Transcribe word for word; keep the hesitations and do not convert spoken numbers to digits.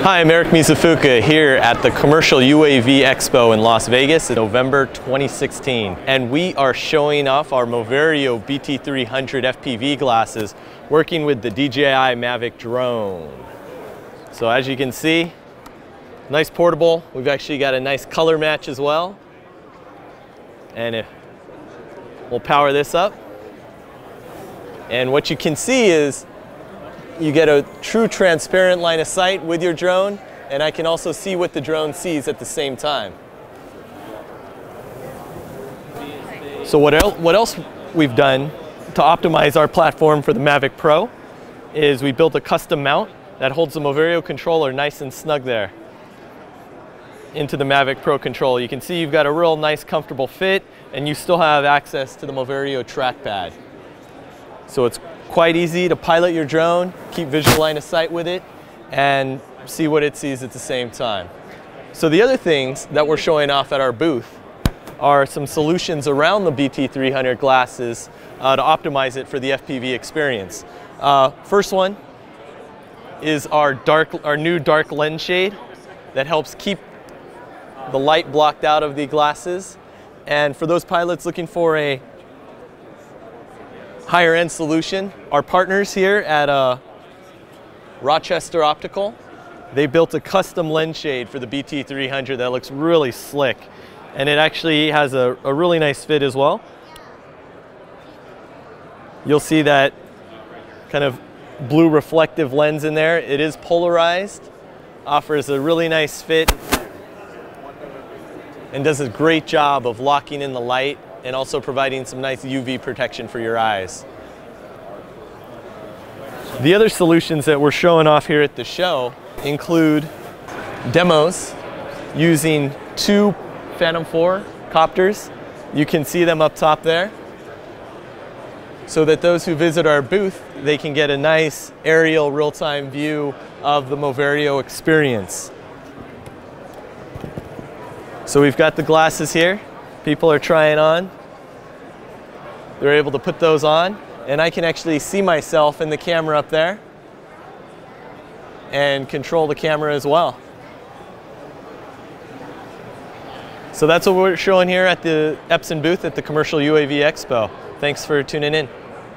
Hi, I'm Eric Mizufuka here at the Commercial U A V Expo in Las Vegas in November twenty sixteen. And we are showing off our Moverio B T three hundred F P V glasses working with the D J I Mavic drone. So as you can see, nice portable. We've actually got a nice color match as well. And if we'll power this up. And what you can see is you get a true transparent line of sight with your drone, and I can also see what the drone sees at the same time. So what el- what else we've done to optimize our platform for the Mavic Pro is we built a custom mount that holds the Moverio controller nice and snug there into the Mavic Pro controller. You can see you've got a real nice comfortable fit, and you still have access to the Moverio trackpad. So it's quite easy to pilot your drone, keep visual line of sight with it, and see what it sees at the same time. So the other things that we're showing off at our booth are some solutions around the B T three hundred glasses uh, to optimize it for the F P V experience. Uh, first one is our, dark, our new dark lens shade that helps keep the light blocked out of the glasses. And for those pilots looking for a higher end solution, our partners here at uh, Rochester Optical, they built a custom lens shade for the B T three hundred that looks really slick. And it actually has a, a really nice fit as well. You'll see that kind of blue reflective lens in there. It is polarized, offers a really nice fit, and does a great job of locking in the light and also providing some nice U V protection for your eyes. The other solutions that we're showing off here at the show include demos using two Phantom four copters. You can see them up top there, so that those who visit our booth, they can get a nice aerial real-time view of the Moverio experience. So we've got the glasses here. People are trying on. They're able to put those on, and I can actually see myself in the camera up there and control the camera as well. So that's what we're showing here at the Epson booth at the Commercial U A V Expo. Thanks for tuning in.